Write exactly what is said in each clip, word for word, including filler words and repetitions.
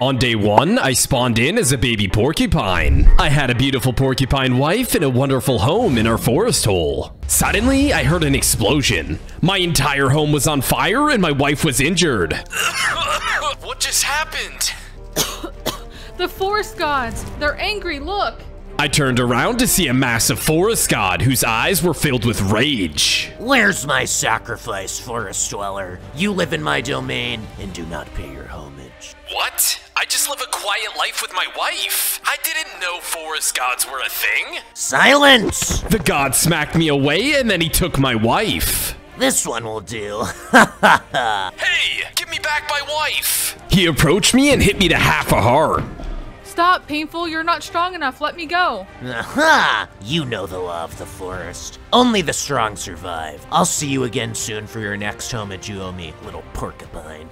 On day one, I spawned in as a baby porcupine. I had a beautiful porcupine wife and a wonderful home in our forest hole. Suddenly, I heard an explosion. My entire home was on fire and my wife was injured. What just happened? The forest gods, they're angry, look. I turned around to see a massive forest god whose eyes were filled with rage. Where's my sacrifice, forest dweller? You live in my domain and do not pay your homage. What? I just live a quiet life with my wife. I didn't know forest gods were a thing. Silence! The god smacked me away and then he took my wife. This one will do. Hey, give me back my wife! He approached me and hit me to half a heart. Stop, Painful, you're not strong enough, let me go. Aha! You know the law of the forest. Only the strong survive. I'll see you again soon for your next homage you owe me, little porcupine.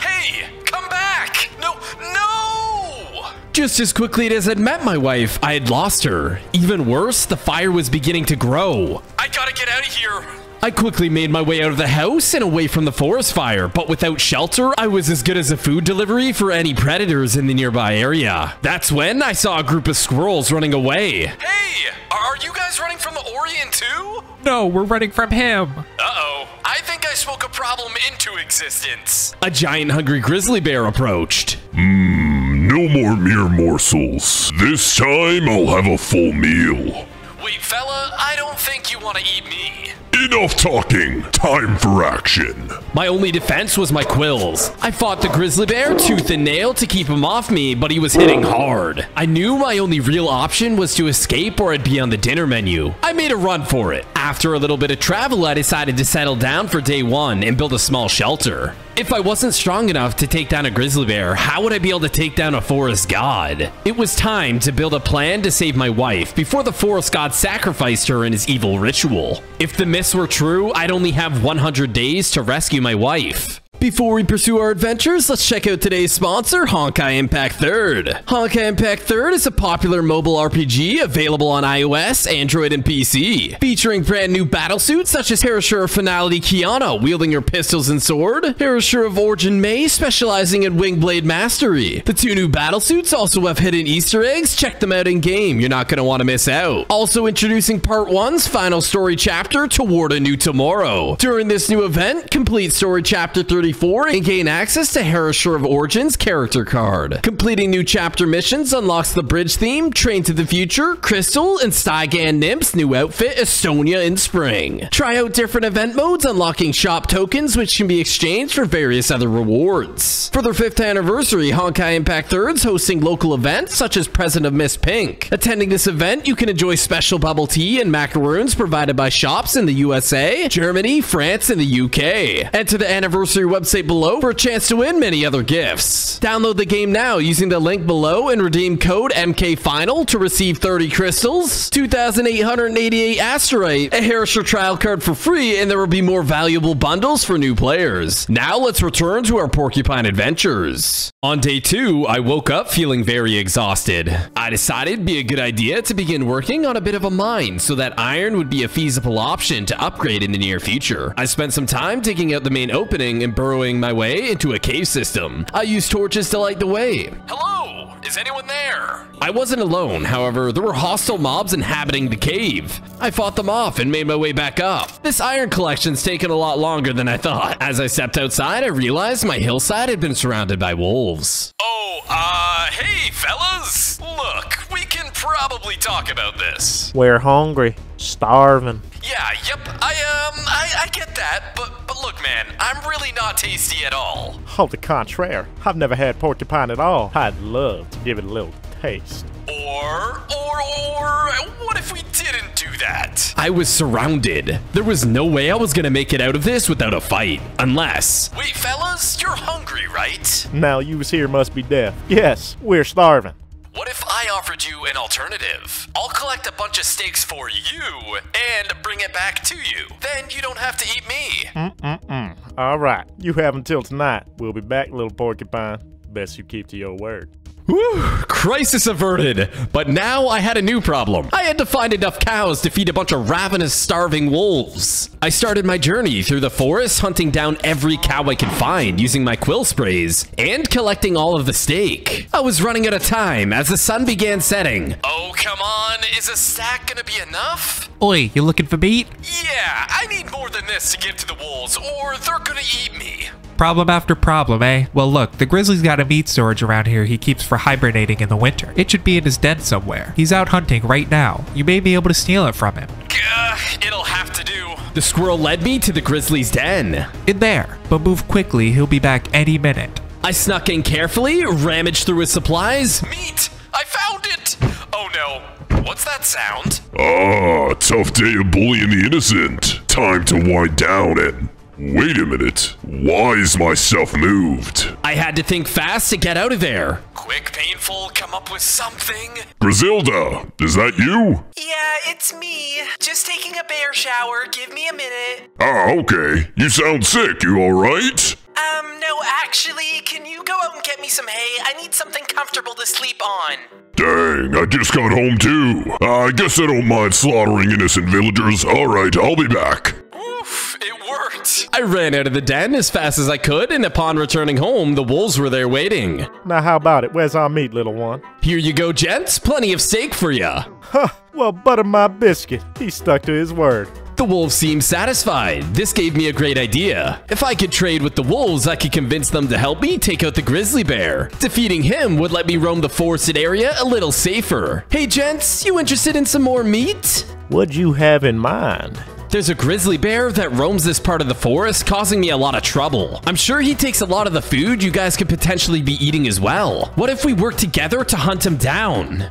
Hey, come back! No, no! Just as quickly as I'd met my wife, I had lost her. Even worse, the fire was beginning to grow. I gotta get out of here! I quickly made my way out of the house and away from the forest fire, but without shelter, I was as good as a food delivery for any predators in the nearby area. That's when I saw a group of squirrels running away. Hey, are you guys running from the Orion too? No, we're running from him. Uh-oh, I think I spoke a problem into existence. A giant hungry grizzly bear approached. Hmm, no more mere morsels. This time I'll have a full meal. Wait, fella, I don't think you want to eat me. Enough talking. Time for action. My only defense was my quills. I fought the grizzly bear tooth and nail to keep him off me, but he was hitting hard. I knew my only real option was to escape or I'd be on the dinner menu. I made a run for it. After a little bit of travel, I decided to settle down for day one and build a small shelter. If I wasn't strong enough to take down a grizzly bear, how would I be able to take down a forest god? It was time to build a plan to save my wife before the forest god sacrificed her in his evil ritual. If the myths were true, I'd only have one hundred days to rescue my wife. Before we pursue our adventures, let's check out today's sponsor, Honkai Impact third. Honkai Impact third is a popular mobile R P G available on iOS, Android, and P C. Featuring brand new battlesuits such as Herrscher of Finality Kiana, wielding her pistols and sword, Herrscher of Origin Mei, specializing in Wingblade Mastery. The two new battlesuits also have hidden Easter eggs. Check them out in-game. You're not going to want to miss out. Also introducing Part one's final story chapter, Toward a New Tomorrow. During this new event, complete story chapter thirty-four and gain access to Harashore of Origins character card. Completing new chapter missions unlocks the bridge theme, Train to the Future, Crystal, and Stygan Nymph's new outfit, Estonia in Spring. Try out different event modes, unlocking shop tokens, which can be exchanged for various other rewards. For their fifth anniversary, Honkai Impact third's hosting local events such as Present of Miss Pink. Attending this event, you can enjoy special bubble tea and macaroons provided by shops in the U S A, Germany, France, and the U K. Enter the anniversary website below for a chance to win many other gifts. Download the game now using the link below and redeem code M K final to receive thirty crystals, two thousand eight hundred eighty-eight Asterite, a Herrscher trial card for free, and there will be more valuable bundles for new players. Now let's return to our porcupine adventures. On day two, I woke up feeling very exhausted. I decided it'd be a good idea to begin working on a bit of a mine so that iron would be a feasible option to upgrade in the near future. I spent some time digging out the main opening and burrowing my way into a cave system. I used torches to light the way. Hello, is anyone there? I wasn't alone, however, there were hostile mobs inhabiting the cave. I fought them off and made my way back up. This iron collection's taken a lot longer than I thought. As I stepped outside, I realized my hillside had been surrounded by wolves. Oh, uh, hey fellas! Look, we can probably talk about this. We're hungry, starving. Yeah, yep, I, um, I, I get that, but look, man, I'm really not tasty at all. On the contrary, I've never had porcupine at all. I'd love to give it a little taste. Or, or, or, what if we didn't do that? I was surrounded. There was no way I was gonna make it out of this without a fight, unless... Wait, fellas, you're hungry, right? Now, you here must be deaf. Yes, we're starving. What if I offered you an alternative? I'll collect a bunch of steaks for you and bring it back to you. Then you don't have to eat me. Mm-mm-mm. All right, you have until tonight. We'll be back, little porcupine. Best you keep to your word. Whew, crisis averted. But now I had a new problem. I had to find enough cows to feed a bunch of ravenous, starving wolves. I started my journey through the forest, hunting down every cow I could find using my quill sprays and collecting all of the steak. I was running out of time as the sun began setting. Oh, come on. Is a stack gonna be enough? Oi, you looking for meat? Yeah, I need more than this to give to the wolves or they're gonna eat me. Problem after problem, eh? Well, look, the grizzly's got a meat storage around here he keeps for hibernating in the winter. It should be in his den somewhere. He's out hunting right now. You may be able to steal it from him. Uh, it'll have to do. The squirrel led me to the grizzly's den. In there, but move quickly. He'll be back any minute. I snuck in carefully, rummaged through his supplies. Meat! I found it! Oh no, what's that sound? Ah, tough day of bullying the innocent. Time to wind down it. Wait a minute, why is myself moved? I had to think fast to get out of there. Quick, Painful, come up with something. Griselda, is that you? Yeah, it's me. Just taking a bear shower, give me a minute. Ah, okay. You sound sick, you alright? Um, no, actually, can you go out and get me some hay? I need something comfortable to sleep on. Dang, I just got home too. Uh, I guess I don't mind slaughtering innocent villagers. Alright, I'll be back. Oof, it worked. I ran out of the den as fast as I could, and upon returning home, the wolves were there waiting. Now how about it? Where's our meat, little one? Here you go, gents. Plenty of steak for ya. Huh, well, butter my biscuit. He stuck to his word. The wolves seemed satisfied. This gave me a great idea. If I could trade with the wolves, I could convince them to help me take out the grizzly bear. Defeating him would let me roam the forested area a little safer. Hey gents, you interested in some more meat? What'd you have in mind? There's a grizzly bear that roams this part of the forest, causing me a lot of trouble. I'm sure he takes a lot of the food you guys could potentially be eating as well. What if we work together to hunt him down?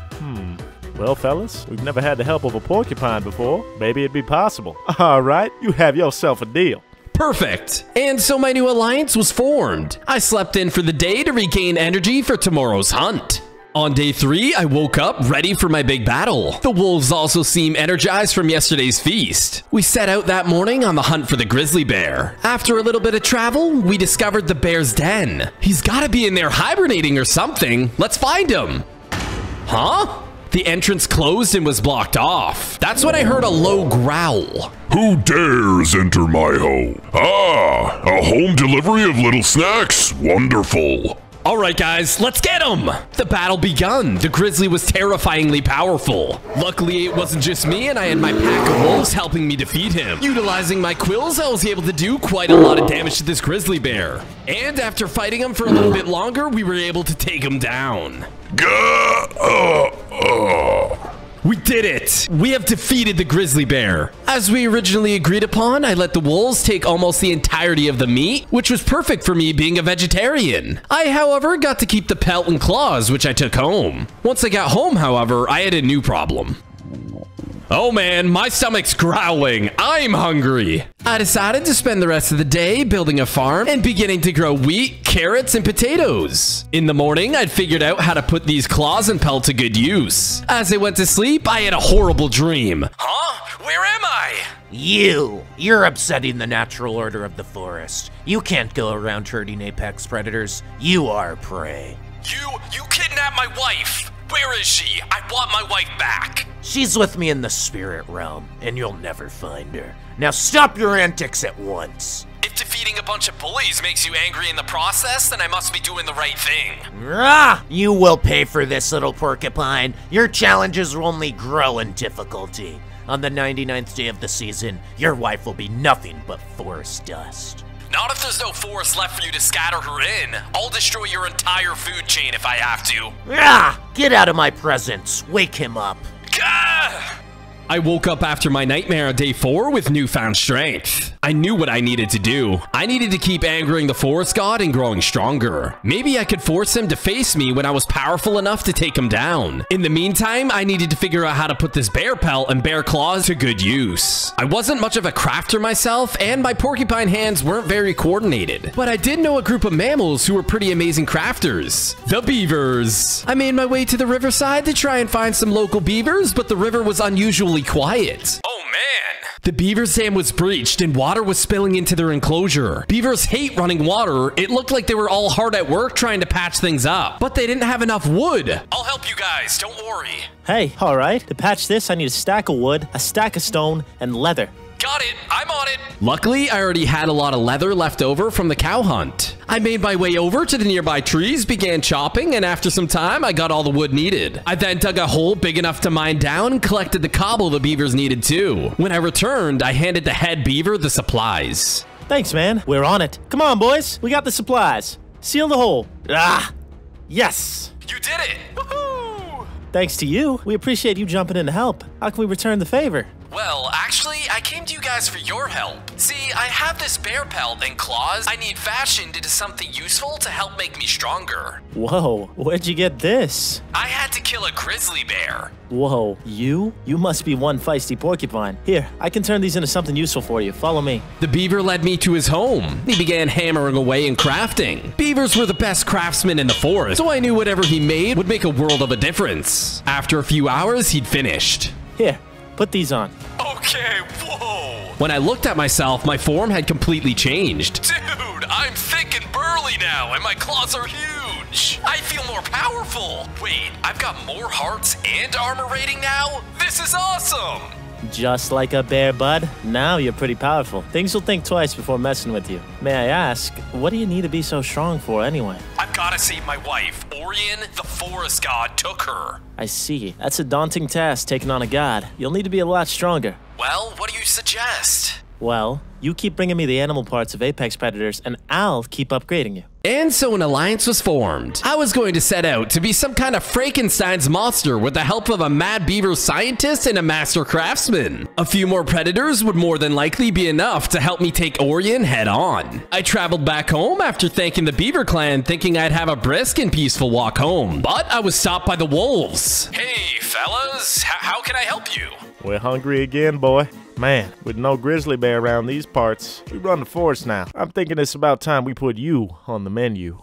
Well, fellas, we've never had the help of a porcupine before. Maybe it'd be possible. All right, you have yourself a deal. Perfect. And so my new alliance was formed. I slept in for the day to regain energy for tomorrow's hunt. On day three, I woke up ready for my big battle. The wolves also seem energized from yesterday's feast. We set out that morning on the hunt for the grizzly bear. After a little bit of travel, we discovered the bear's den. He's gotta be in there hibernating or something. Let's find him. Huh? The entrance closed and was blocked off. That's when I heard a low growl. Who dares enter my home? Ah, a home delivery of little snacks? Wonderful. All right, guys, let's get him. The battle begun. The grizzly was terrifyingly powerful. Luckily, it wasn't just me, and I had my pack of wolves helping me defeat him. Utilizing my quills, I was able to do quite a lot of damage to this grizzly bear. And after fighting him for a little bit longer, we were able to take him down. Gah! Uh, uh. We did it! We have defeated the grizzly bear. As we originally agreed upon, I let the wolves take almost the entirety of the meat, which was perfect for me being a vegetarian. I, however, got to keep the pelt and claws, which I took home. Once I got home, however, I had a new problem. Oh man, my stomach's growling. I'm hungry. I decided to spend the rest of the day building a farm and beginning to grow wheat, carrots, and potatoes. In the morning, I'd figured out how to put these claws and pelt to good use. As I went to sleep, I had a horrible dream. Huh? Where am I? You. You're upsetting the natural order of the forest. You can't go around herding apex predators. You are prey. You, you kidnapped my wife. Where is she? I want my wife back. She's with me in the spirit realm, and you'll never find her. Now stop your antics at once. If defeating a bunch of bullies makes you angry in the process, then I must be doing the right thing. Ah, you will pay for this, little porcupine. Your challenges will only grow in difficulty. On the ninety-ninth day of the season, your wife will be nothing but forest dust. Not if there's no forest left for you to scatter her in. I'll destroy your entire food chain if I have to. Ah! Get out of my presence. Wake him up. Gah! I woke up after my nightmare on day four with newfound strength. I knew what I needed to do. I needed to keep angering the forest god and growing stronger. Maybe I could force him to face me when I was powerful enough to take him down. In the meantime, I needed to figure out how to put this bear pelt and bear claws to good use. I wasn't much of a crafter myself, and my porcupine hands weren't very coordinated. But I did know a group of mammals who were pretty amazing crafters. The beavers. I made my way to the riverside to try and find some local beavers, but the river was unusually quiet. Oh man! The beaver's dam was breached and water was spilling into their enclosure. Beavers hate running water. It looked like they were all hard at work trying to patch things up, but they didn't have enough wood. I'll help you guys, don't worry. Hey, all right. To patch this, I need a stack of wood, a stack of stone, and leather. Got it. I'm on it. Luckily, I already had a lot of leather left over from the cow hunt. I made my way over to the nearby trees, began chopping, and after some time, I got all the wood needed. I then dug a hole big enough to mine down and collected the cobble the beavers needed too. When I returned, I handed the head beaver the supplies. Thanks, man. We're on it. Come on, boys. We got the supplies. Seal the hole. Ah, yes. You did it. Woohoo! Thanks to you. We appreciate you jumping in to help. How can we return the favor? Well, actually, I came to you guys for your help. See, I have this bear pelt and claws I need fashioned into something useful to help make me stronger. Whoa, where'd you get this? I had to kill a grizzly bear. Whoa, you? You must be one feisty porcupine. Here, I can turn these into something useful for you. Follow me. The beaver led me to his home. He began hammering away and crafting. Beavers were the best craftsmen in the forest, so I knew whatever he made would make a world of a difference. After a few hours, he'd finished. Here. Put these on. Okay, whoa! When I looked at myself, my form had completely changed. Dude, I'm thick and burly now, and my claws are huge! I feel more powerful! Wait, I've got more hearts and armor rating now? This is awesome! Just like a bear, bud. Now you're pretty powerful. Things will think twice before messing with you. May I ask, what do you need to be so strong for anyway? I've gotta save my wife. Orion, the forest god, took her. I see. That's a daunting task, taking on a god. You'll need to be a lot stronger. Well, what do you suggest? Well, you keep bringing me the animal parts of apex predators, and I'll keep upgrading you. And so an alliance was formed. I was going to set out to be some kind of Frankenstein's monster with the help of a mad beaver scientist and a master craftsman. A few more predators would more than likely be enough to help me take Orion head on. I traveled back home after thanking the beaver clan, thinking I'd have a brisk and peaceful walk home. But I was stopped by the wolves. Hey, fellas, H- how can I help you? We're hungry again, boy. Man, with no grizzly bear around these parts, we run the forest now. I'm thinking it's about time we put you on the menu.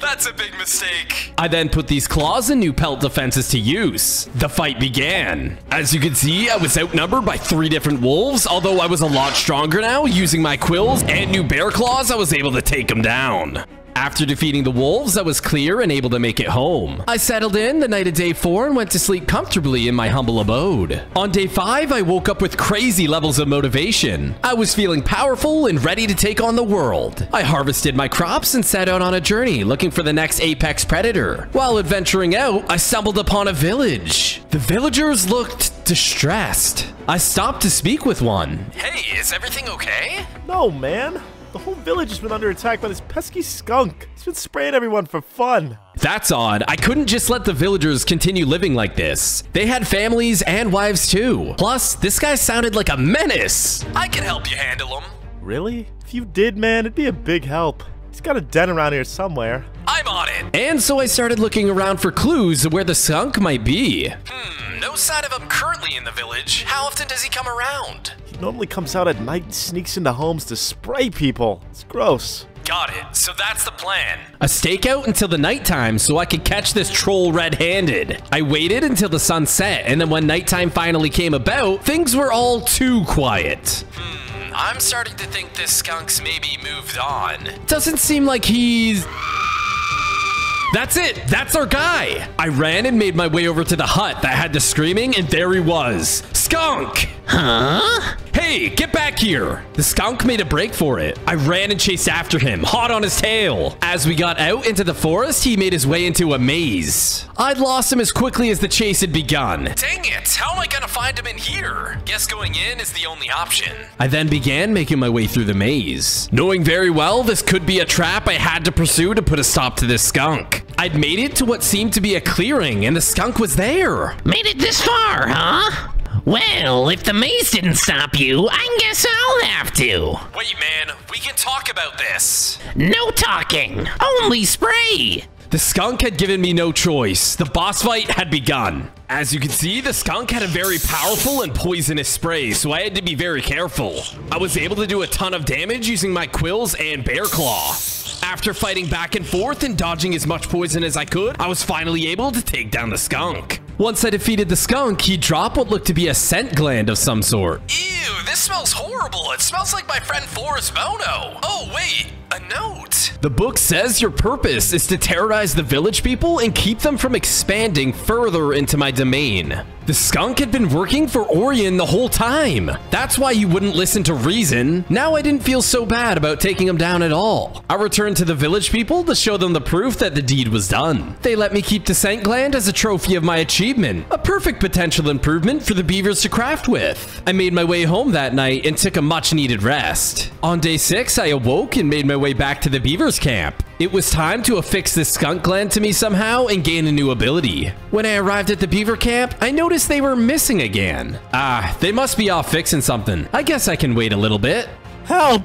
That's a big mistake. I then put these claws and new pelt defenses to use. The fight began. As you can see, I was outnumbered by three different wolves, although I was a lot stronger now. Using my quills and new bear claws, I was able to take them down. After defeating the wolves, I was clear and able to make it home. I settled in the night of day four and went to sleep comfortably in my humble abode. On day five, I woke up with crazy levels of motivation. I was feeling powerful and ready to take on the world. I harvested my crops and set out on a journey looking for the next apex predator. While adventuring out, I stumbled upon a village. The villagers looked distressed. I stopped to speak with one. Hey, is everything okay? No, man. The whole village has been under attack by this pesky skunk. He's been spraying everyone for fun. That's odd. I couldn't just let the villagers continue living like this. They had families and wives too. Plus, this guy sounded like a menace. I can help you handle him. Really? If you did, man, it'd be a big help. He's got a den around here somewhere. I'm on it. And so I started looking around for clues of where the skunk might be. Hmm, no sign of him currently in the village. How often does he come around? Normally comes out at night and sneaks into homes to spray people. It's gross. Got it. So that's the plan. A stakeout until the nighttime so I could catch this troll red-handed. I waited until the sun set, and then when nighttime finally came about, things were all too quiet. Hmm, I'm starting to think this skunk's maybe moved on. Doesn't seem like he's... That's it. That's our guy. I ran and made my way over to the hut that had the screaming, and there he was. Skunk! Huh? Hey, get back here. The skunk made a break for it. I ran and chased after him, hot on his tail. As we got out into the forest, he made his way into a maze. I'd lost him as quickly as the chase had begun. Dang it. How am I going to find him in here? Guess going in is the only option. I then began making my way through the maze. Knowing very well this could be a trap I had to pursue to put a stop to this skunk. I'd made it to what seemed to be a clearing, and the skunk was there. Made it this far, huh? Well, if the maze didn't stop you, I guess I'll have to. Wait, man, we can talk about this. No talking, only spray. The skunk had given me no choice. The boss fight had begun. As you can see, the skunk had a very powerful and poisonous spray, so I had to be very careful. I was able to do a ton of damage using my quills and bear claw. After fighting back and forth and dodging as much poison as I could, I was finally able to take down the skunk. Once I defeated the skunk, he dropped what looked to be a scent gland of some sort. Ew, this smells horrible. It smells like my friend Forrestbono. Oh, wait. A note. The book says your purpose is to terrorize the village people and keep them from expanding further into my domain. The skunk had been working for Orion the whole time. That's why he wouldn't listen to reason. Now I didn't feel so bad about taking him down at all. I returned to the village people to show them the proof that the deed was done. They let me keep the scent gland as a trophy of my achievement, a perfect potential improvement for the beavers to craft with. I made my way home that night and took a much needed rest. On day six, I awoke and made my way back to the beavers camp. It was time to affix this skunk gland to me somehow and gain a new ability. When I arrived at the beaver camp, I noticed they were missing again. Ah, they must be off fixing something. I guess I can wait a little bit. Help!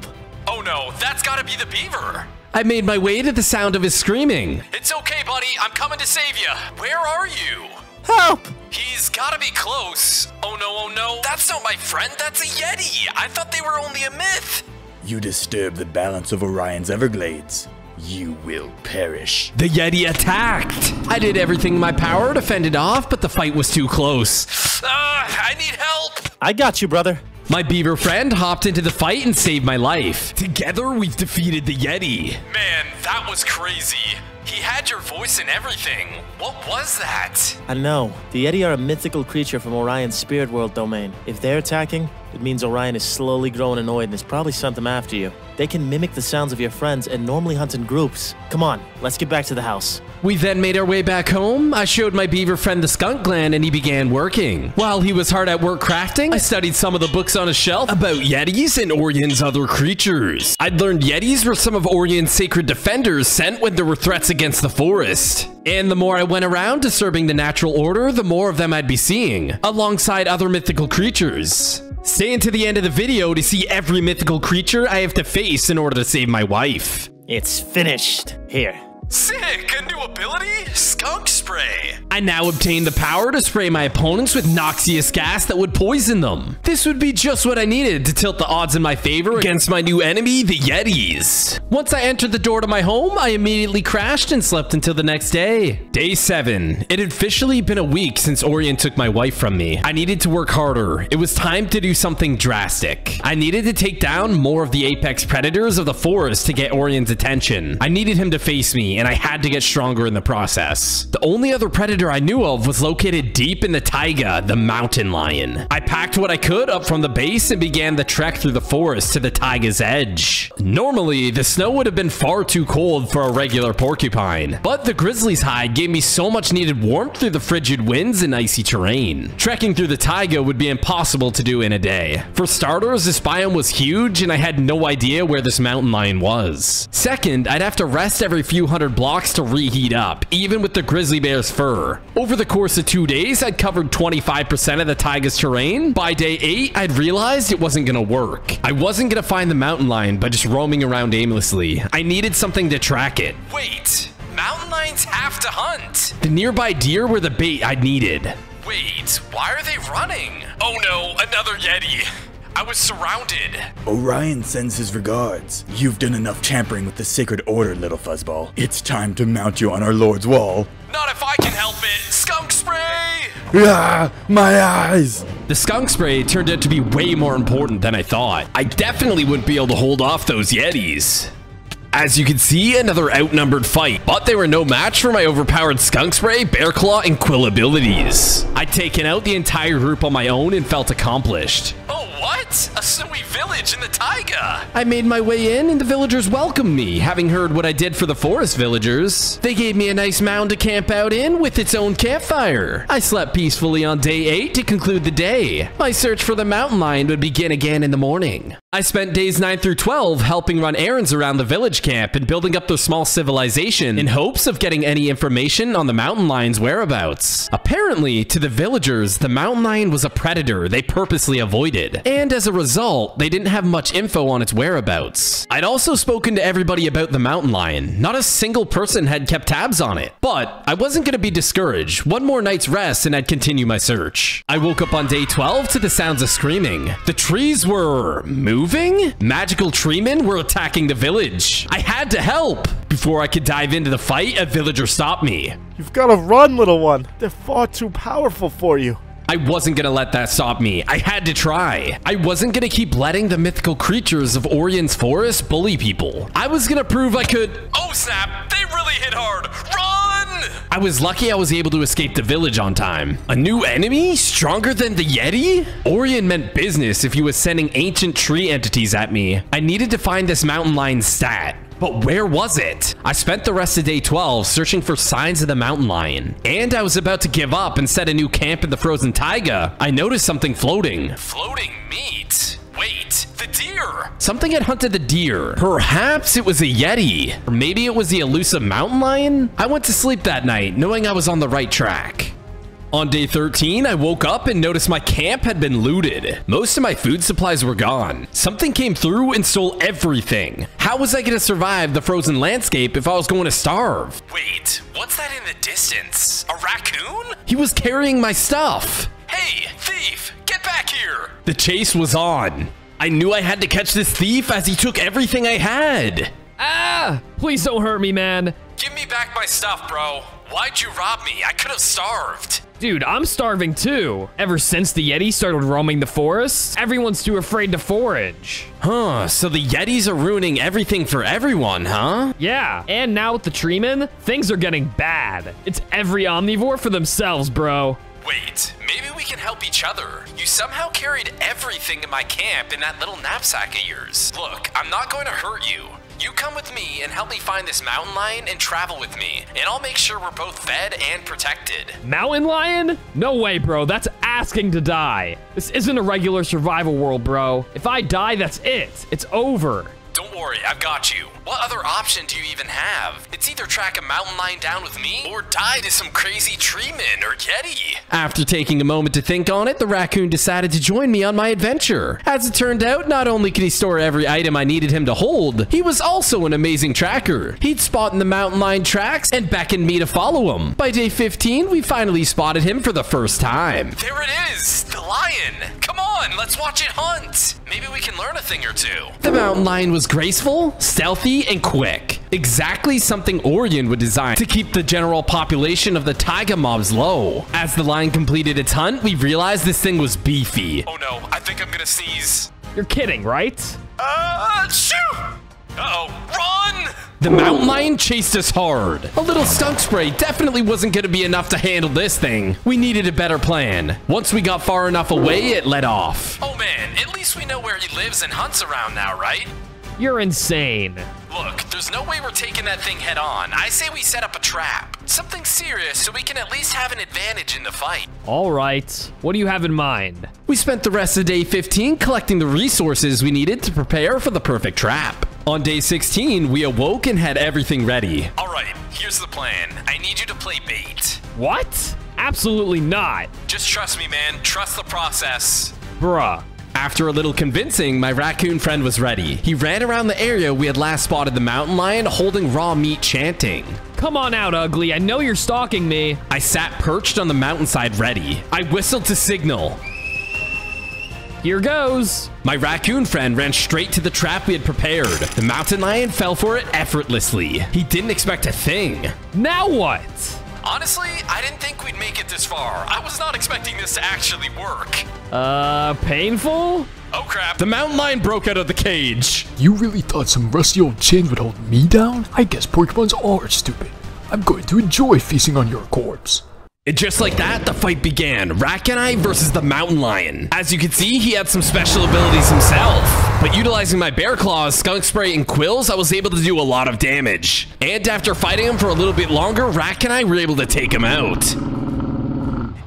Oh no, that's gotta be the beaver. I made my way to the sound of his screaming. It's okay, buddy. I'm coming to save you. Where are you? Help! He's gotta be close. Oh no, oh no. That's not my friend. That's a yeti. I thought they were only a myth. You disturb the balance of Orion's Everglades. You will perish. The yeti attacked. I did everything in my power to fend it off, but the fight was too close. Uh, I need help. I got you, brother. My beaver friend hopped into the fight and saved my life. Together, we've defeated the yeti. Man, that was crazy. He had your voice and everything. What was that? I know. The yeti are a mythical creature from Orion's spirit world domain. If they're attacking, it means Orion is slowly growing annoyed and has probably sent them after you. They can mimic the sounds of your friends and normally hunt in groups. Come on, let's get back to the house. We then made our way back home. I showed my beaver friend the skunk gland and he began working. While he was hard at work crafting, I studied some of the books on a shelf about yetis and Orion's other creatures. I'd learned yetis were some of Orion's sacred defenders sent when there were threats against the forest. And the more I went around disturbing the natural order, the more of them I'd be seeing, alongside other mythical creatures. Stay until the end of the video to see every mythical creature I have to face in order to save my wife. It's finished. Here. Sick! A new ability? Skunk Spray! I now obtain the power to spray my opponents with noxious gas that would poison them. This would be just what I needed to tilt the odds in my favor against my new enemy, the yetis. Once I entered the door to my home, I immediately crashed and slept until the next day. Day seven. It had officially been a week since Orion took my wife from me. I needed to work harder. It was time to do something drastic. I needed to take down more of the apex predators of the forest to get Orion's attention. I needed him to face me, and I had to get stronger in the process. The only other predator I knew of was located deep in the taiga, the mountain lion. I packed what I could up from the base and began the trek through the forest to the taiga's edge. Normally, the snow would have been far too cold for a regular porcupine, but the grizzly's hide gave me so much needed warmth through the frigid winds and icy terrain. Trekking through the taiga would be impossible to do in a day. For starters, this biome was huge and I had no idea where this mountain lion was. Second, I'd have to rest every few hundred blocks to reheat up, even with the grizzly bear's fur. Over the course of two days, I'd covered twenty-five percent of the taiga's terrain. By day eight, I'd realized it wasn't gonna work. I wasn't gonna find the mountain lion by just roaming around aimlessly. I needed something to track it. Wait, mountain lions have to hunt. The nearby deer were the bait I needed. Wait, why are they running? Oh no, another yeti. I was surrounded. Orion sends his regards. You've done enough tampering with the sacred order, little fuzzball. It's time to mount you on our lord's wall. Not if I can help it. Skunk spray! Ah, my eyes! The skunk spray turned out to be way more important than I thought. I definitely wouldn't be able to hold off those yetis. As you can see, another outnumbered fight, but they were no match for my overpowered skunk spray, bear claw, and quill abilities. I'd taken out the entire group on my own and felt accomplished. Oh, what? A snowy village in the taiga! I made my way in and the villagers welcomed me, having heard what I did for the forest villagers. They gave me a nice mound to camp out in with its own campfire. I slept peacefully on day eight to conclude the day. My search for the mountain lion would begin again in the morning. I spent days nine through twelve helping run errands around the village camp and building up their small civilization in hopes of getting any information on the mountain lion's whereabouts. Apparently, to the villagers, the mountain lion was a predator they purposely avoided, and as a result, they didn't have much info on its whereabouts. I'd also spoken to everybody about the mountain lion. Not a single person had kept tabs on it, but I wasn't going to be discouraged. One more night's rest and I'd continue my search. I woke up on day twelve to the sounds of screaming. The trees were moving. moving? Magical treemen were attacking the village. I had to help. Before I could dive into the fight, a villager stopped me. You've got to run, little one. They're far too powerful for you. I wasn't gonna let that stop me. I had to try. I wasn't gonna keep letting the mythical creatures of Orion's forest bully people. I was gonna prove I could... Oh, snap! They really hit hard! Run! I was lucky I was able to escape the village on time. A new enemy? Stronger than the Yeti? Orion meant business if he was sending ancient tree entities at me. I needed to find this mountain lion's stat. But where was it? I spent the rest of day twelve searching for signs of the mountain lion. And I was about to give up and set a new camp in the frozen taiga. I noticed something floating. Floating meat? Wait, the deer! Something had hunted the deer. Perhaps it was a yeti. Or maybe it was the elusive mountain lion? I went to sleep that night, knowing I was on the right track. On day thirteen, I woke up and noticed my camp had been looted. Most of my food supplies were gone. Something came through and stole everything. How was I going to survive the frozen landscape if I was going to starve? Wait, what's that in the distance? A raccoon? He was carrying my stuff. Hey, thief, get back here! The chase was on. I knew I had to catch this thief as he took everything I had. Ah, please don't hurt me, man. Give me back my stuff, bro. Why'd you rob me? I could have starved. Dude, I'm starving too. Ever since the Yeti started roaming the forest, everyone's too afraid to forage. Huh, so the Yetis are ruining everything for everyone, huh? Yeah, and now with the treemen, things are getting bad. It's every omnivore for themselves, bro. Wait, maybe we can help each other. You somehow carried everything in my camp in that little knapsack of yours. Look, I'm not going to hurt you. You come with me and help me find this mountain lion and travel with me, and I'll make sure we're both fed and protected. Mountain lion? No way, bro. That's asking to die. This isn't a regular survival world, bro. If I die, that's it. It's over. Don't worry, I've got you. What other option do you even have? It's either track a mountain lion down with me or die to some crazy treeman or yeti. After taking a moment to think on it, the raccoon decided to join me on my adventure. As it turned out, not only could he store every item I needed him to hold, he was also an amazing tracker. He'd spotted the mountain lion tracks and beckoned me to follow him. By day fifteen, we finally spotted him for the first time. There it is, the lion. Come on, let's watch it hunt. Maybe we can learn a thing or two. The mountain lion was graceful, stealthy, and quick. Exactly something Orion would design to keep the general population of the taiga mobs low. As the lion completed its hunt, we realized this thing was beefy. Oh no, I think I'm gonna sneeze. You're kidding, right? Uh, shoot! Uh-oh, run! The mountain lion chased us hard. A little skunk spray definitely wasn't going to be enough to handle this thing. We needed a better plan. Once we got far enough away, it let off. Oh man, at least we know where he lives and hunts around now, right? You're insane. Look, there's no way we're taking that thing head on. I say we set up a trap. Something serious so we can at least have an advantage in the fight. All right. What do you have in mind? We spent the rest of day fifteen collecting the resources we needed to prepare for the perfect trap. On day sixteen, we awoke and had everything ready. All right, here's the plan. I need you to play bait. What? Absolutely not. Just trust me, man. Trust the process. Bruh. After a little convincing, my raccoon friend was ready. He ran around the area we had last spotted the mountain lion holding raw meat chanting. Come on out, ugly. I know you're stalking me. I sat perched on the mountainside ready. I whistled to signal. Here goes. My raccoon friend ran straight to the trap we had prepared. The mountain lion fell for it effortlessly. He didn't expect a thing. Now what? Honestly, I didn't think we'd make it this far. I was not expecting this to actually work. Uh, painful? Oh, crap. The mountain lion broke out of the cage. You really thought some rusty old chin would hold me down? I guess porcupines are stupid. I'm going to enjoy feasting on your corpse. And just like that, the fight began. Rack and I versus the mountain lion. As you can see, he had some special abilities himself. But utilizing my bear claws, skunk spray, and quills, I was able to do a lot of damage. And after fighting him for a little bit longer, Rack and I were able to take him out.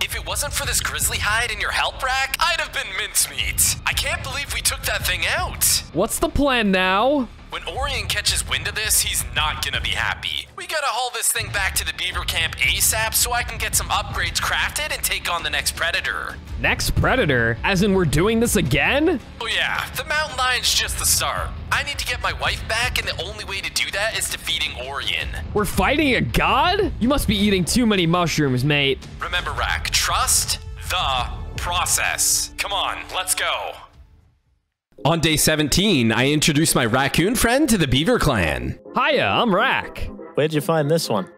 If it wasn't for this grizzly hide and your help, Rack, I'd have been mincemeat. I can't believe we took that thing out. What's the plan now? When Orion catches wind of this, he's not gonna be happy. We gotta haul this thing back to the beaver camp ASAP so I can get some upgrades crafted and take on the next predator. Next predator? As in we're doing this again? Oh yeah, the mountain lion's just the start. I need to get my wife back, and the only way to do that is defeating Orion. We're fighting a god? You must be eating too many mushrooms, mate. Remember, Rack, trust the process. Come on, let's go. On day seventeen, I introduced my raccoon friend to the Beaver Clan. Hiya, I'm Rack. Where'd you find this one?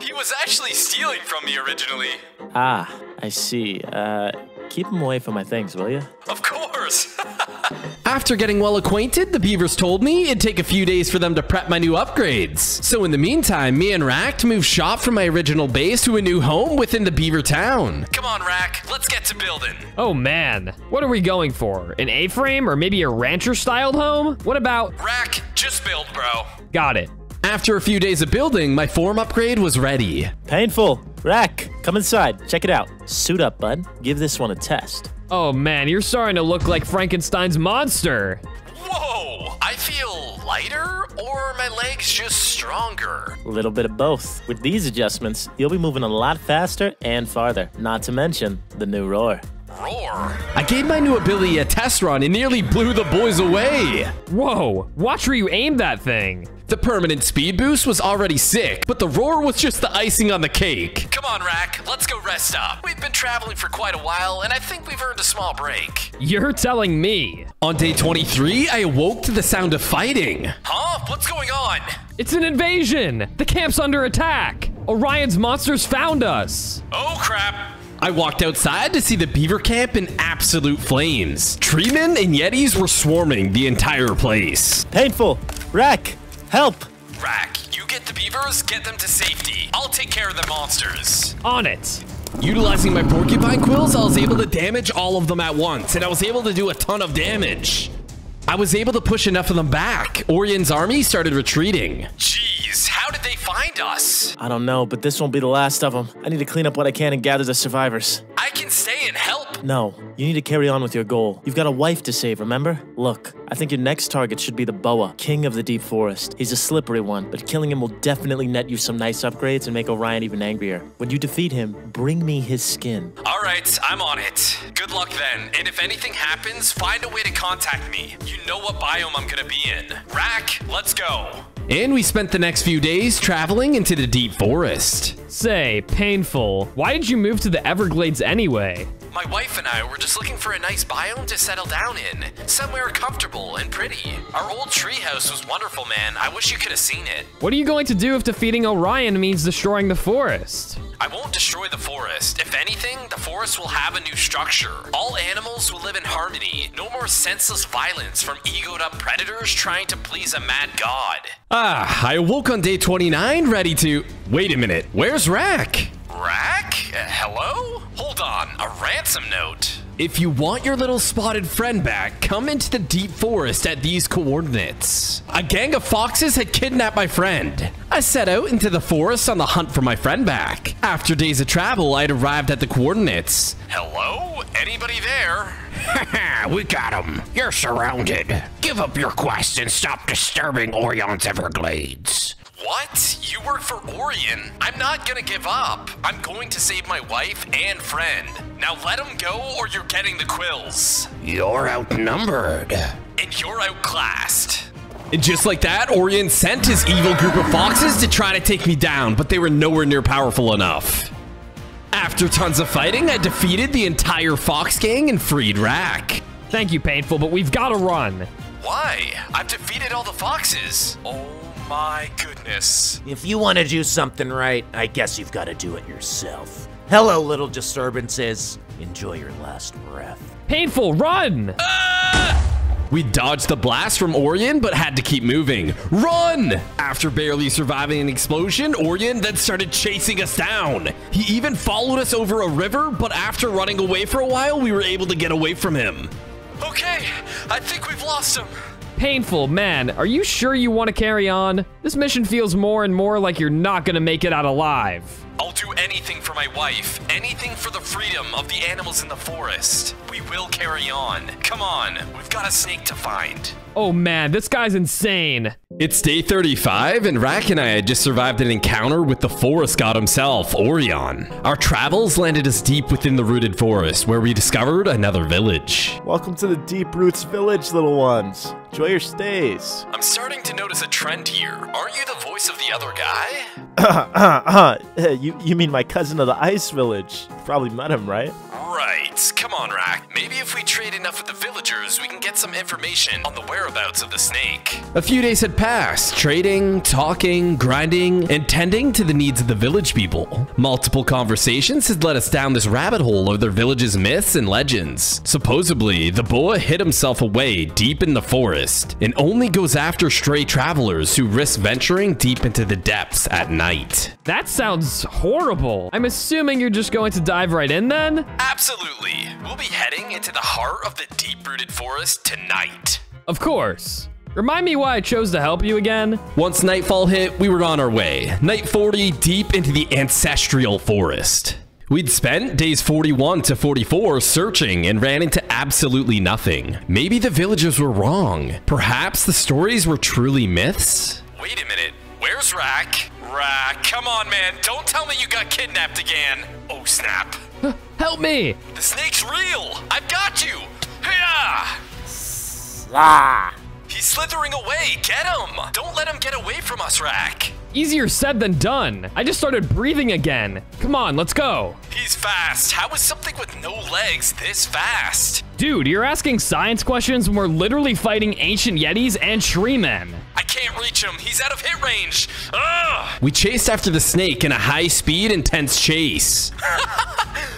He was actually stealing from me originally. Ah, I see. Uh, keep him away from my things, will you? Of course. After getting well acquainted, the Beavers told me it'd take a few days for them to prep my new upgrades. So in the meantime, me and Rack moved shop from my original base to a new home within the Beaver town. Come on, Rack, let's get to building. Oh man, what are we going for? An A-frame or maybe a rancher-styled home? What about... Rack, just build, bro. Got it. After a few days of building, my form upgrade was ready. Painful. Rack, come inside. Check it out. Suit up, bud. Give this one a test. Oh man, you're starting to look like Frankenstein's monster. Whoa, I feel lighter, or are my legs just stronger? A little bit of both. With these adjustments, you'll be moving a lot faster and farther, not to mention the new roar. Roar. I gave my new ability a test run and nearly blew the boys away. Whoa, watch where you aimed that thing. The permanent speed boost was already sick, but the roar was just the icing on the cake. Come on, Rack, let's go rest up. We've been traveling for quite a while, and I think we've earned a small break. You're telling me. On day twenty-three, I awoke to the sound of fighting. Huh? What's going on? It's an invasion. The camp's under attack. Orion's monsters found us. Oh, crap. I walked outside to see the beaver camp in absolute flames. Treemen and yetis were swarming the entire place. Painful. Rack, help. Rack, you get the beavers, get them to safety. I'll take care of the monsters. On it. Utilizing my porcupine quills, I was able to damage all of them at once, and I was able to do a ton of damage. I was able to push enough of them back. Orion's army started retreating. Jeez. How did they find us? I don't know, but this won't be the last of them. I need to clean up what I can and gather the survivors. I can stay and help. No, you need to carry on with your goal. You've got a wife to save, remember? Look, I think your next target should be the boa, king of the deep forest. He's a slippery one, but killing him will definitely net you some nice upgrades and make Orion even angrier. When you defeat him, bring me his skin. All right, I'm on it. Good luck then, and if anything happens, find a way to contact me. You know what biome I'm gonna be in. Rack, let's go. And we spent the next few days traveling into the deep forest. Say, Painful, why did you move to the Everglades anyway? My wife and I were just looking for a nice biome to settle down in, somewhere comfortable and pretty. Our old treehouse was wonderful, man. I wish you could have seen it. What are you going to do if defeating Orion means destroying the forest? I won't destroy the forest. If anything, the forest will have a new structure. All animals will live in harmony. No more senseless violence from egoed up predators trying to please a mad god. Ah, I awoke on day twenty-nine ready to... Wait a minute, where's Rack? Rack? Uh, hello? Hold on, a ransom note. If you want your little spotted friend back, come into the deep forest at these coordinates. A gang of foxes had kidnapped my friend. I set out into the forest on the hunt for my friend back. After days of travel, I had arrived at the coordinates. Hello? Anybody there? Haha, we got him. You're surrounded. Give up your quest and stop disturbing Orion's Everglades. What? You work for Orion? I'm not gonna give up. I'm going to save my wife and friend. Now let him go or you're getting the quills. You're outnumbered. And you're outclassed. And just like that, Orion sent his evil group of foxes to try to take me down, but they were nowhere near powerful enough. After tons of fighting, I defeated the entire fox gang and freed Rack. Thank you, Painful, but we've gotta run. Why? I've defeated all the foxes. Oh. My goodness. If you want to do something right, I guess you've got to do it yourself. Hello, little disturbances. Enjoy your last breath. Painful, run! Ah! We dodged the blast from Orion, but had to keep moving. Run! After barely surviving an explosion, Orion then started chasing us down. He even followed us over a river, but after running away for a while, we were able to get away from him. Okay, I think we've lost him. Painful, man, are you sure you want to carry on? This mission feels more and more like you're not gonna make it out alive. I'll do anything for my wife, anything for the freedom of the animals in the forest. We will carry on. Come on, we've got a snake to find. Oh man, this guy's insane. It's day thirty-five, and Rack and I had just survived an encounter with the forest god himself, Orion. Our travels landed us deep within the rooted forest, where we discovered another village. Welcome to the Deep Roots Village, little ones. Enjoy your stays. I'm starting to notice a trend here. Aren't you the voice of the other guy? Uh, uh, uh, you, you mean my cousin of the Ice Village? Probably met him, right? Right. points. Come on, Rack. Maybe if we trade enough with the villagers, we can get some information on the whereabouts of the snake. A few days had passed, trading, talking, grinding, and tending to the needs of the village people. Multiple conversations had led us down this rabbit hole of their village's myths and legends. Supposedly, the boa hid himself away deep in the forest and only goes after stray travelers who risk venturing deep into the depths at night. That sounds horrible. I'm assuming you're just going to dive right in then? Absolutely. We'll be heading into the heart of the deep-rooted forest tonight. Of course. Remind me why I chose to help you again? Once nightfall hit, we were on our way. Night forty, deep into the ancestral forest. We'd spent days forty-one to forty-four searching and ran into absolutely nothing. Maybe the villagers were wrong. Perhaps the stories were truly myths? Wait a minute. Where's Rack? Rack, come on, man. Don't tell me you got kidnapped again. Oh, snap. Help me. The snake's real. I've got you. Hiya! Ah. He's slithering away. Get him. Don't let him get away from us, Rack. Easier said than done. I just started breathing again. Come on, let's go. He's fast. How is something with no legs this fast? Dude, you're asking science questions when we're literally fighting ancient yetis and tree men. I can't reach him. He's out of hit range. Ugh. We chased after the snake in a high-speed, intense chase.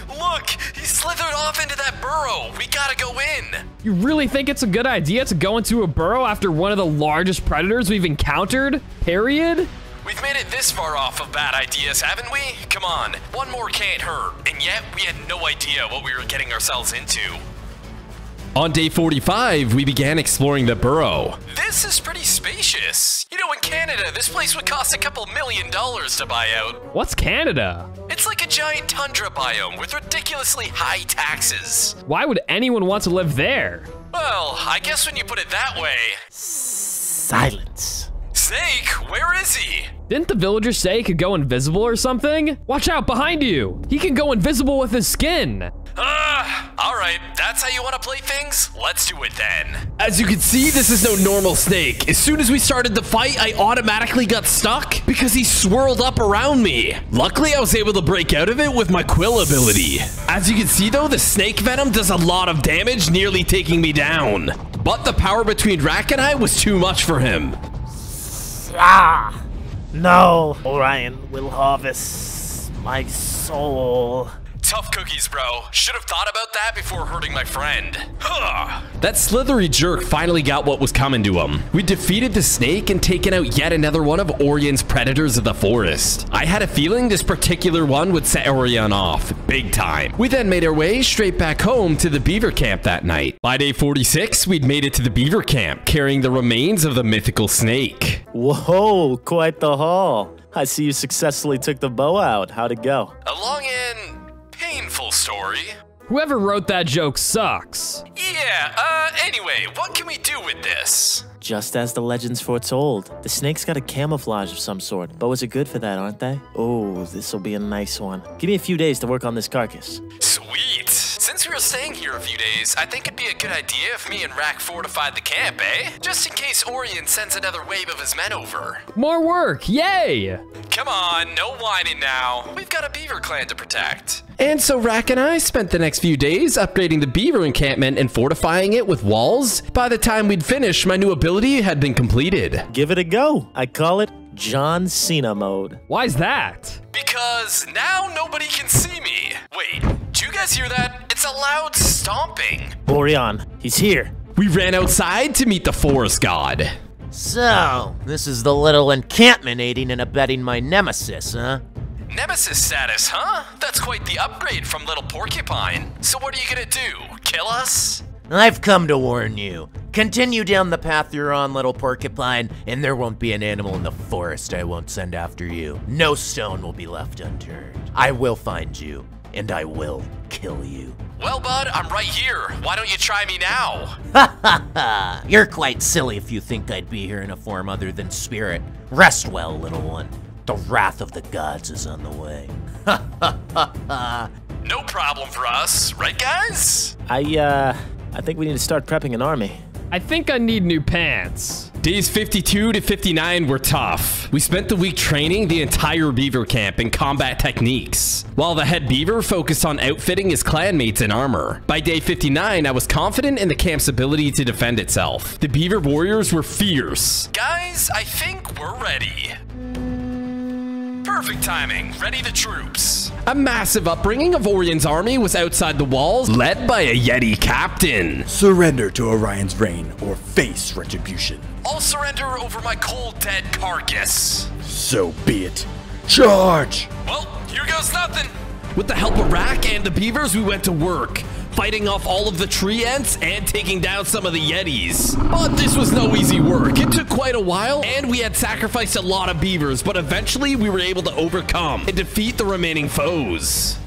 Look, he slithered off into that burrow. We gotta go in. You really think it's a good idea to go into a burrow after one of the largest predators we've encountered? Period? We've made it this far off of bad ideas, haven't we? Come on, one more can't hurt. And yet, we had no idea what we were getting ourselves into. On day forty-five, we began exploring the burrow. This is pretty spacious. You know, in Canada, this place would cost a couple million dollars to buy out. What's Canada? It's like a giant tundra biome with ridiculously high taxes. Why would anyone want to live there? Well, I guess when you put it that way... Silence. Snake, where is he? Didn't the villager say he could go invisible or something? Watch out, behind you! He can go invisible with his skin! Ah! Uh, Alright, that's how you want to play things? Let's do it then. As you can see, this is no normal snake. As soon as we started the fight, I automatically got stuck because he swirled up around me. Luckily, I was able to break out of it with my quill ability. As you can see though, the snake venom does a lot of damage, nearly taking me down. But the power between Rack and I was too much for him. Ah! No, Orion will harvest my soul. Tough cookies, bro. Should have thought about that before hurting my friend. Huh. That slithery jerk finally got what was coming to him. We defeated the snake and taken out yet another one of Orion's predators of the forest. I had a feeling this particular one would set Orion off big time. We then made our way straight back home to the beaver camp that night. By day forty-six, we'd made it to the beaver camp, carrying the remains of the mythical snake. Whoa, quite the haul. I see you successfully took the bow out. How'd it go? Along in... painful story. Whoever wrote that joke sucks. Yeah, uh, anyway, what can we do with this? Just as the legends foretold, the snake's got a camouflage of some sort. Boas are good for that, aren't they? Oh, this'll be a nice one. Give me a few days to work on this carcass. Sweet. Since we were staying here a few days, I think it'd be a good idea if me and Rack fortified the camp, eh? Just in case Orion sends another wave of his men over. More work, yay! Come on, no whining now. We've got a beaver clan to protect. And so Rack and I spent the next few days upgrading the beaver encampment and fortifying it with walls. By the time we'd finished, my new ability had been completed. Give it a go. I call it John Cena mode. Why's that? Because now nobody can see me. Wait, do you guys hear that? It's a loud stomping. Orion, he's here. We ran outside to meet the forest god. So, this is the little encampment aiding and abetting my nemesis, huh? Nemesis status, huh? That's quite the upgrade from Little Porcupine. So what are you gonna do? Kill us? I've come to warn you. Continue down the path you're on, Little Porcupine, and there won't be an animal in the forest I won't send after you. No stone will be left unturned. I will find you, and I will kill you. Well, bud, I'm right here. Why don't you try me now? Ha ha ha! You're quite silly if you think I'd be here in a form other than spirit. Rest well, little one. The wrath of the gods is on the way. Ha ha ha ha. No problem for us, right guys? I, uh, I think we need to start prepping an army. I think I need new pants. Days fifty-two to fifty-nine were tough. We spent the week training the entire beaver camp in combat techniques, while the head beaver focused on outfitting his clanmates in armor. By day fifty-nine, I was confident in the camp's ability to defend itself. The beaver warriors were fierce. Guys, I think we're ready. Perfect timing. Ready the troops. A massive upbringing of Orion's army was outside the walls, led by a Yeti captain. Surrender to Orion's reign or face retribution. I'll surrender over my cold, dead carcass. So be it. Charge! Well, here goes nothing. With the help of Rack and the beavers, we went to work, fighting off all of the tree ants and taking down some of the Yetis. But this was no easy work. It took quite a while, and we had sacrificed a lot of beavers, but eventually we were able to overcome and defeat the remaining foes.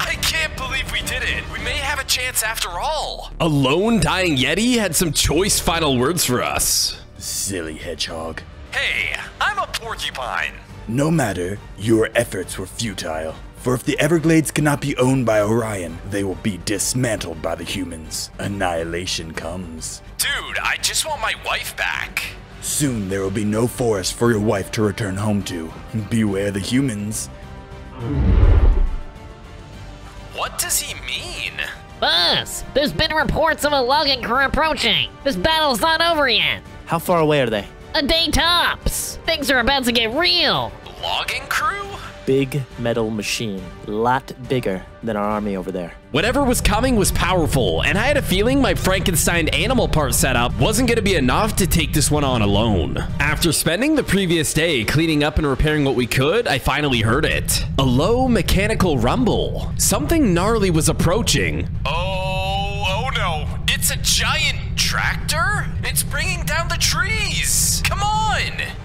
I can't believe we did it. We may have a chance after all. A lone dying Yeti had some choice final words for us. Silly hedgehog. Hey, I'm a porcupine. No matter, your efforts were futile. For if the Everglades cannot be owned by Orion, they will be dismantled by the humans. Annihilation comes. Dude, I just want my wife back. Soon there will be no forest for your wife to return home to. Beware the humans. What does he mean? Boss, there's been reports of a logging crew approaching. This battle's not over yet. How far away are they? A day tops. Things are about to get real. Logging crew? Big metal machine, a lot bigger than our army over there. Whatever was coming was powerful, and I had a feeling my Frankenstein animal part setup wasn't going to be enough to take this one on alone. After spending the previous day cleaning up and repairing what we could, I finally heard it. A low mechanical rumble. Something gnarly was approaching. Oh, oh no. It's a giant tractor? It's bringing down the trees. Come on!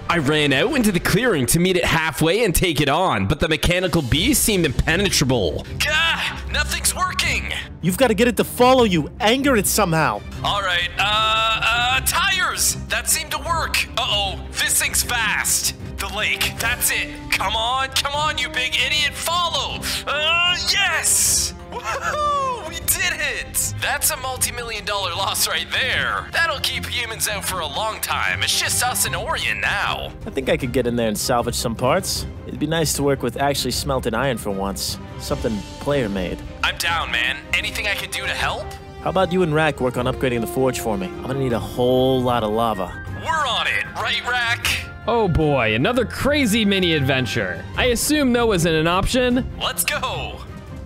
I ran out into the clearing to meet it halfway and take it on, but the mechanical beast seemed impenetrable. Gah! Nothing's working! You've got to get it to follow you. Anger it somehow. All right, uh, uh, tires! That seemed to work. Uh-oh, this thing's fast. The lake, that's it. Come on, come on, you big idiot, follow! Uh, yes! Woohoo! We did it! That's a multi-million dollar loss right there. That'll keep humans out for a long time. It's just us and Orion now. I think I could get in there and salvage some parts. It'd be nice to work with actually smelted iron for once. Something player made. I'm down, man. Anything I can do to help? How about you and Rack work on upgrading the forge for me? I'm gonna need a whole lot of lava. We're on it, right, Rack? Oh boy, another crazy mini adventure. I assume no isn't an option. Let's go!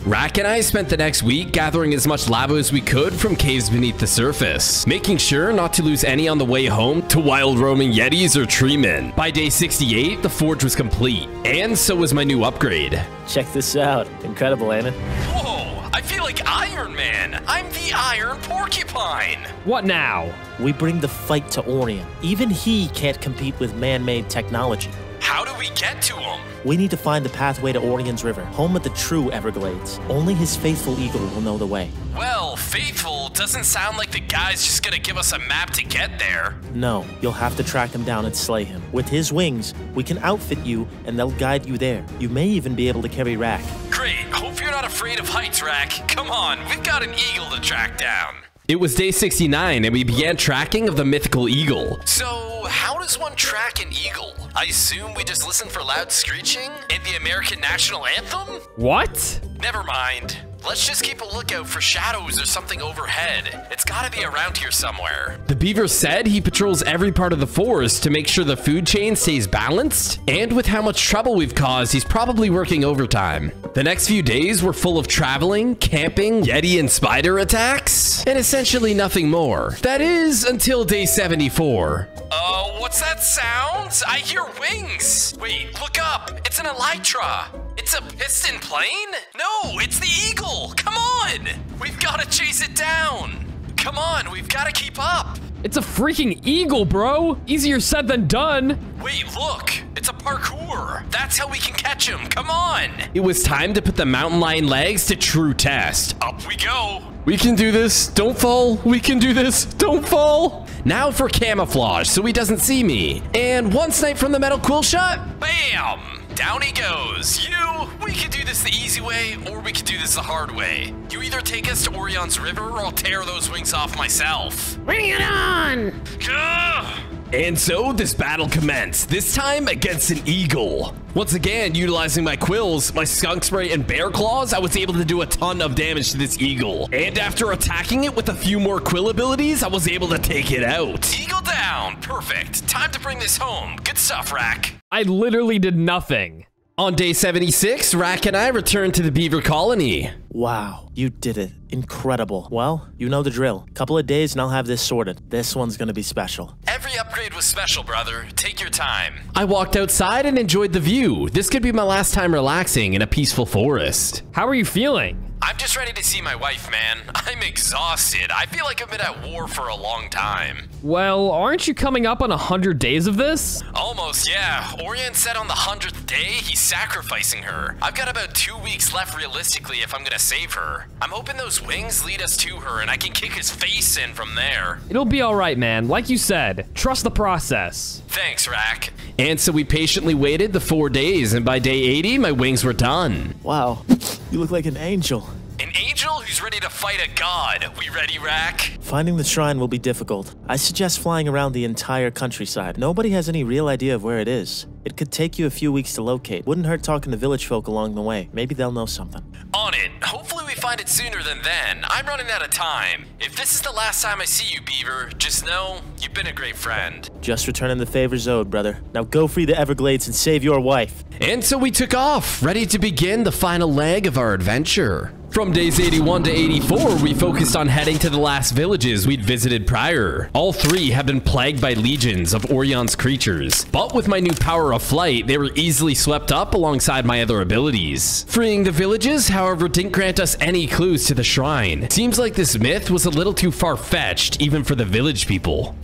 Rack and I spent the next week gathering as much lava as we could from caves beneath the surface, making sure not to lose any on the way home to wild roaming Yetis or tree men. By day sixty-eight, the forge was complete, and so was my new upgrade. Check this out. Incredible, ain't it? Whoa! I feel like Iron Man! I'm the Iron Porcupine! What now? We bring the fight to Orion. Even he can't compete with man-made technology. How do we get to him? We need to find the pathway to Orion's River, home of the true Everglades. Only his faithful eagle will know the way. Well, faithful doesn't sound like the guy's just gonna give us a map to get there. No, you'll have to track him down and slay him. With his wings, we can outfit you and they'll guide you there. You may even be able to carry Rack. Great, hope you're not afraid of heights, Rack. Come on, we've got an eagle to track down. It was day sixty-nine, and we began tracking of the mythical eagle. So, how does one track an eagle? I assume we just listen for loud screeching and the American national anthem? What? Never mind. Let's just keep a lookout for shadows or something overhead. It's gotta be around here somewhere. The beaver said he patrols every part of the forest to make sure the food chain stays balanced, and with how much trouble we've caused, he's probably working overtime. The next few days were full of traveling, camping, Yeti and spider attacks, and essentially nothing more. That is, until day seventy-four. Uh, what's that sound? I hear wings. Wait, look up. It's an elytra. It's a piston plane? No, it's the eagle! Come on! We've got to chase it down! Come on, we've got to keep up! It's a freaking eagle, bro! Easier said than done! Wait, look! It's a parkour! That's how we can catch him! Come on! It was time to put the mountain lion legs to true test. Up we go! We can do this! Don't fall! We can do this! Don't fall! Now for camouflage, so he doesn't see me. And one snipe from the metal quill shot! Bam! Down he goes. You, we can do this the easy way, or we can do this the hard way. You either take us to Orion's River, or I'll tear those wings off myself. Bring it on! Gah! And so this battle commenced, this time against an eagle. Once again, utilizing my quills, my skunk spray, and bear claws, I was able to do a ton of damage to this eagle. And after attacking it with a few more quill abilities, I was able to take it out. Eagle down! Perfect. Time to bring this home. Good stuff, Rack. I literally did nothing. On day seventy-six, Rack and I returned to the beaver colony. Wow, you did it. Incredible. Well, you know the drill. Couple of days and I'll have this sorted. This one's gonna be special. Every upgrade was special, brother. Take your time. I walked outside and enjoyed the view. This could be my last time relaxing in a peaceful forest. How are you feeling? I'm just ready to see my wife, man. I'm exhausted. I feel like I've been at war for a long time. Well, aren't you coming up on one hundred days of this? Almost, yeah. Orion said on the hundredth day he's sacrificing her. I've got about two weeks left realistically if I'm gonna save her. I'm hoping those wings lead us to her and I can kick his face in from there. It'll be all right, man. Like you said, trust the process. Thanks, Rack. And so we patiently waited the four days, and by day eighty, my wings were done. Wow, you look like an angel. An angel who's ready to fight a god. We ready, Rack? Finding the shrine will be difficult. I suggest flying around the entire countryside. Nobody has any real idea of where it is. It could take you a few weeks to locate. Wouldn't hurt talking to village folk along the way. Maybe they'll know something. On it. Hopefully we find it sooner than then. I'm running out of time. If this is the last time I see you, Beaver, just know you've been a great friend. Just returning the favors owed, brother. Now go free the Everglades and save your wife. And so we took off, ready to begin the final leg of our adventure. From days eighty-one to eighty-four, we focused on heading to the last villages we'd visited prior. All three have been plagued by legions of Orion's creatures, but with my new power of flight, they were easily swept up alongside my other abilities. Freeing the villages, however, didn't grant us any clues to the shrine. Seems like this myth was a little too far-fetched, even for the village people.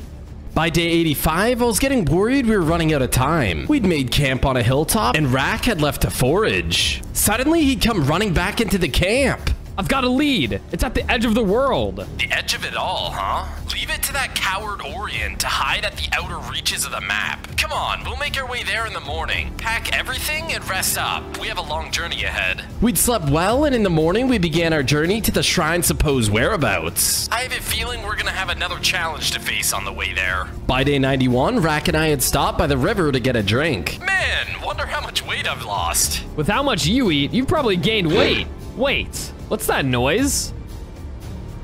By day eighty-five, I was getting worried we were running out of time. We'd made camp on a hilltop, and Rack had left to forage. Suddenly, he'd come running back into the camp. I've got a lead. It's at the edge of the world. The edge of it all, huh? Leave it to that coward Orion to hide at the outer reaches of the map. Come on, we'll make our way there in the morning. Pack everything and rest up. We have a long journey ahead. We'd slept well, and in the morning, we began our journey to the shrine's supposed whereabouts. I have a feeling we're gonna have another challenge to face on the way there. By day ninety-one, Rack and I had stopped by the river to get a drink. Man, wonder how much weight I've lost. With how much you eat, you've probably gained weight. Wait. What's that noise?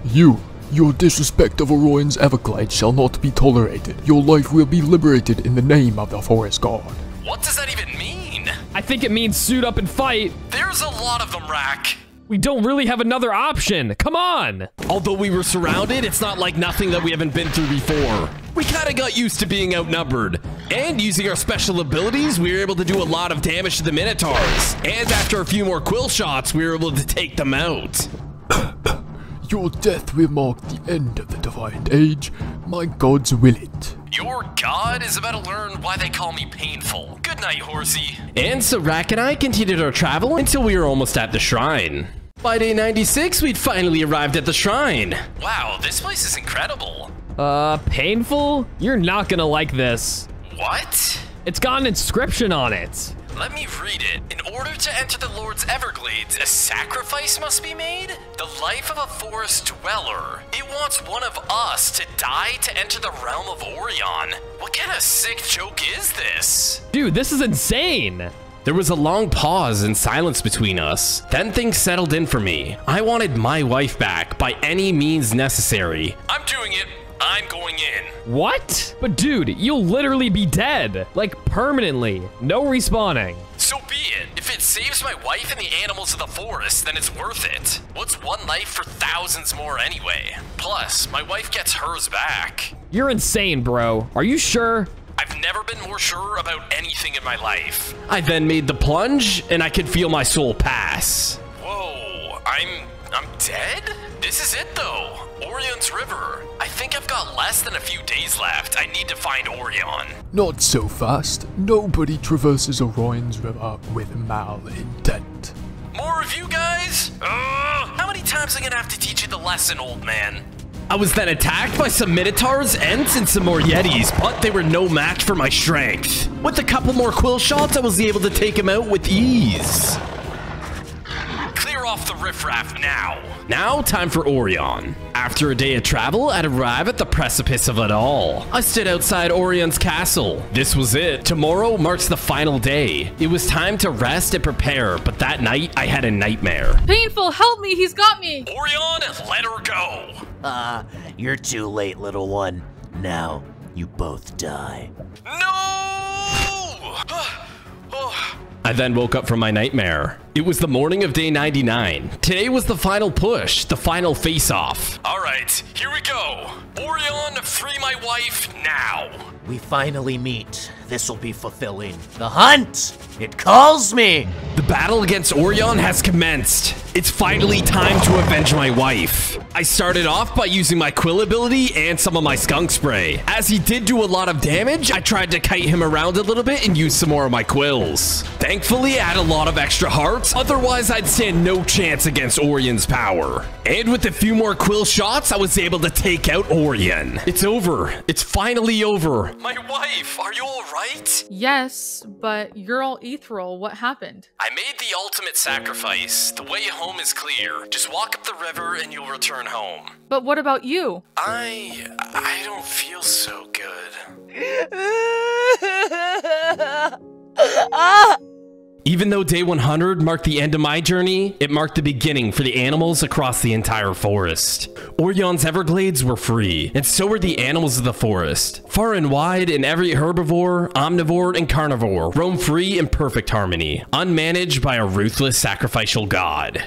You, your disrespect of Orion's Everglades shall not be tolerated. Your life will be liberated in the name of the Forest God. What does that even mean? I think it means suit up and fight. There's a lot of them, Rack. We don't really have another option. Come on. Although we were surrounded, it's not like nothing that we haven't been through before. We kind of got used to being outnumbered. And using our special abilities, we were able to do a lot of damage to the Minotaurs. And after a few more quill shots, we were able to take them out. Your death will mark the end of the Divine Age. My gods will it. Your god is about to learn why they call me Painful. Good night, horsey. And so Rack and I continued our travel until we were almost at the shrine. By day ninety-six, we'd finally arrived at the shrine. Wow, this place is incredible. Uh, Painful? You're not gonna like this. What? It's got an inscription on it. Let me read it. In order to enter the Lord's Everglades, a sacrifice must be made? The life of a forest dweller. It wants one of us to die to enter the realm of Orion. What kind of sick joke is this? Dude, this is insane. There was a long pause and silence between us. Then things settled in for me. I wanted my wife back by any means necessary. I'm doing it. I'm going in. What? But dude, you'll literally be dead. Like, permanently. No respawning. So be it. If it saves my wife and the animals of the forest, then it's worth it. What's one life for thousands more anyway? Plus, my wife gets hers back. You're insane, bro. Are you sure? I've never been more sure about anything in my life. I then made the plunge, and I could feel my soul pass. Whoa, I'm... I'm dead? This is it, though. Orion's River. I think I've got less than a few days left. I need to find Orion. Not so fast. Nobody traverses Orion's River with malintent. More of you guys? Uh, how many times am I gonna have to teach you the lesson, old man? I was then attacked by some Minotaurs, Ents, and some more Yetis, but they were no match for my strength. With a couple more quill shots, I was able to take them out with ease. Clear off the riffraff now. Now, time for Orion. After a day of travel, I'd arrive at the precipice of it all. I stood outside Orion's castle. This was it. Tomorrow marks the final day. It was time to rest and prepare, but that night, I had a nightmare. Painful, help me, he's got me. Orion, let her go. Uh, you're too late, little one. Now, you both die. No! I then woke up from my nightmare. It was the morning of day ninety-nine. Today was the final push, the final face-off. All right, here we go. Orion, free my wife now. We finally meet. This will be fulfilling. The hunt! It calls me! The battle against Orion has commenced. It's finally time to avenge my wife. I started off by using my quill ability and some of my skunk spray. As he did do a lot of damage, I tried to kite him around a little bit and use some more of my quills. Thankfully, I had a lot of extra hearts, otherwise I'd stand no chance against Orion's power. And with a few more quill shots, I was able to take out Orion. It's over. It's finally over. My wife, are you alright? Yes, but you're all ethereal. What happened? I made the ultimate sacrifice. The way home is clear. Just walk up the river and you'll return home. But what about you? I... I don't feel so good. Even though day one hundred marked the end of my journey, it marked the beginning for the animals across the entire forest. Orion's Everglades were free, and so were the animals of the forest. Far and wide, in every herbivore, omnivore, and carnivore roam free in perfect harmony, unmanaged by a ruthless sacrificial god.